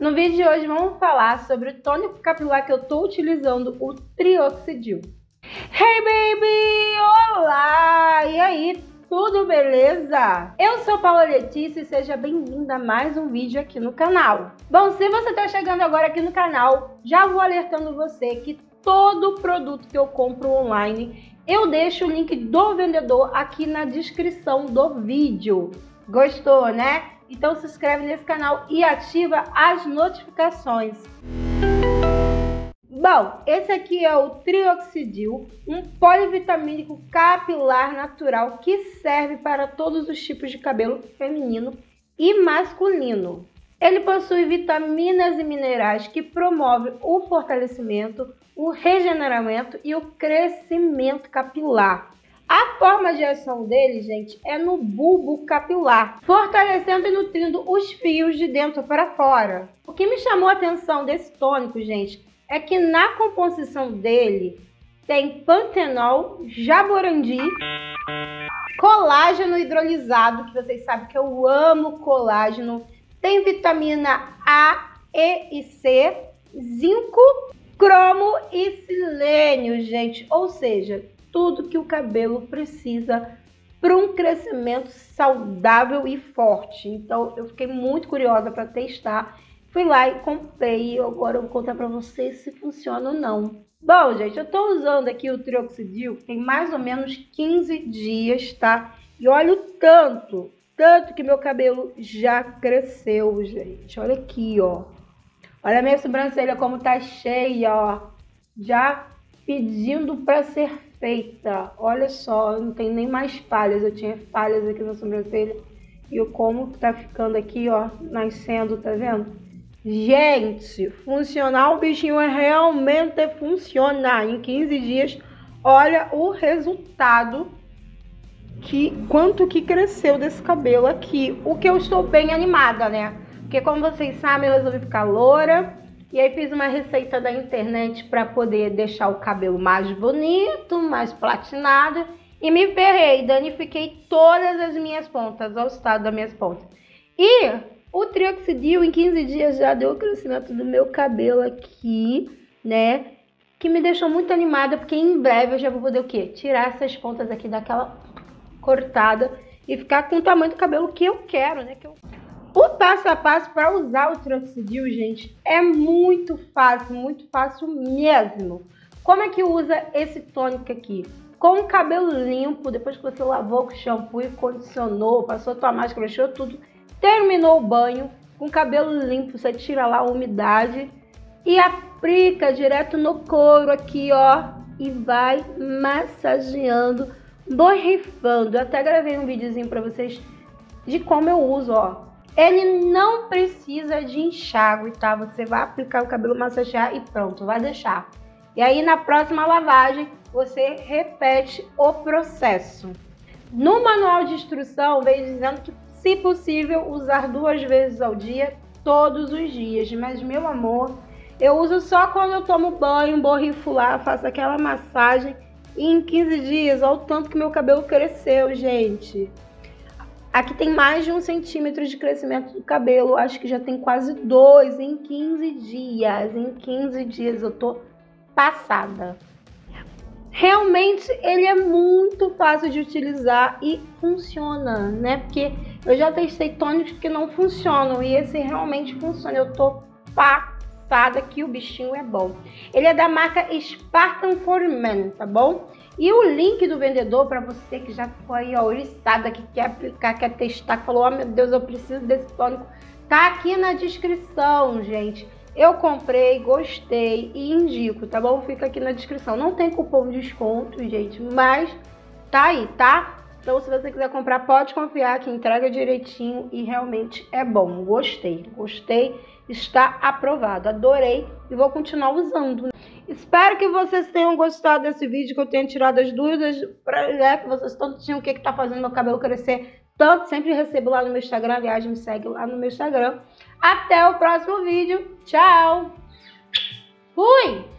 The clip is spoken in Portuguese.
No vídeo de hoje vamos falar sobre o tônico capilar que eu tô utilizando, o Trioxidil. Hey baby! Olá! E aí? Tudo beleza? Eu sou Paula Letícia e seja bem-vinda a mais um vídeo aqui no canal. Bom, se você tá chegando agora aqui no canal, já vou alertando você que todo produto que eu compro online, eu deixo o link do vendedor aqui na descrição do vídeo. Gostou, né? Então se inscreve nesse canal e ativa as notificações. Bom, esse aqui é o Trioxidil, um polivitamínico capilar natural que serve para todos os tipos de cabelo feminino e masculino. Ele possui vitaminas e minerais que promovem o fortalecimento, o regeneramento e o crescimento capilar. A forma de ação dele, gente, é no bulbo capilar, fortalecendo e nutrindo os fios de dentro para fora. O que me chamou a atenção desse tônico, gente, é que na composição dele tem pantenol, jaborandi, colágeno hidrolisado, que vocês sabem que eu amo colágeno, tem vitamina A, E e C, zinco, cromo e selênio, gente. Ou seja, tudo que o cabelo precisa para um crescimento saudável e forte. Então, eu fiquei muito curiosa para testar. Fui lá e comprei e agora eu vou contar pra vocês se funciona ou não. Bom, gente, eu tô usando aqui o Trioxidil, tem mais ou menos 15 dias, tá? E olha o tanto que meu cabelo já cresceu, gente. Olha aqui, ó. Olha a minha sobrancelha como tá cheia, ó. Já pedindo pra ser feita. Olha só, eu não tenho nem mais falhas. Eu tinha falhas aqui na sobrancelha. E como tá ficando aqui, ó, nascendo, tá vendo? Gente, funcionar o bichinho realmente funciona. Em 15 dias, olha o resultado, quanto que cresceu desse cabelo aqui. O que eu estou bem animada, né? Porque como vocês sabem, eu resolvi ficar loura. E aí fiz uma receita da internet para poder deixar o cabelo mais bonito, mais platinado. E me ferrei, danifiquei todas as minhas pontas, ao estado das minhas pontas. E o Trioxidil em 15 dias já deu o crescimento do meu cabelo aqui, né? Que me deixou muito animada, porque em breve eu já vou poder o quê? Tirar essas pontas aqui daquela cortada e ficar com o tamanho do cabelo que eu quero, né? O passo a passo para usar o Trioxidil, gente, é muito fácil mesmo. Como é que usa esse tônico aqui? Com o cabelo limpo, depois que você lavou com shampoo e condicionou, passou a tua máscara, deixou tudo, terminou o banho, com o cabelo limpo, você tira lá a umidade e aplica direto no couro aqui, ó, e vai massageando, borrifando. Eu até gravei um videozinho pra vocês de como eu uso, ó. Ele não precisa de enxágue, tá? Você vai aplicar o cabelo, massagear e pronto, vai deixar. E aí na próxima lavagem, você repete o processo. No manual de instrução, vem dizendo que se possível, usar 2 vezes ao dia, todos os dias. Mas, meu amor, eu uso só quando eu tomo banho, borrifo lá, faço aquela massagem. E em 15 dias, olha o tanto que meu cabelo cresceu, gente. Aqui tem mais de 1 centímetro de crescimento do cabelo. Acho que já tem quase 2 em 15 dias. Em 15 dias eu tô passada. Realmente, ele é muito fácil de utilizar e funciona, né? Porque eu já testei tônicos que não funcionam e esse realmente funciona. Eu tô passada que o bichinho é bom. Ele é da marca Spartan for Men, tá bom? E o link do vendedor, para você que já ficou aí oriçada, que quer aplicar, quer testar, que falou, oh meu Deus, eu preciso desse tônico, tá aqui na descrição, gente. Eu comprei, gostei e indico, tá bom? Fica aqui na descrição. Não tem cupom de desconto, gente, mas tá aí, tá? Então, se você quiser comprar, pode confiar que entrega direitinho e realmente é bom. Gostei, está aprovado, adorei e vou continuar usando. Espero que vocês tenham gostado desse vídeo, que eu tenha tirado as dúvidas, que vocês tanto tinham o que tá fazendo meu cabelo crescer. Tanto sempre recebo lá no meu Instagram, aliás, me segue lá no meu Instagram. Até o próximo vídeo. Tchau. Fui!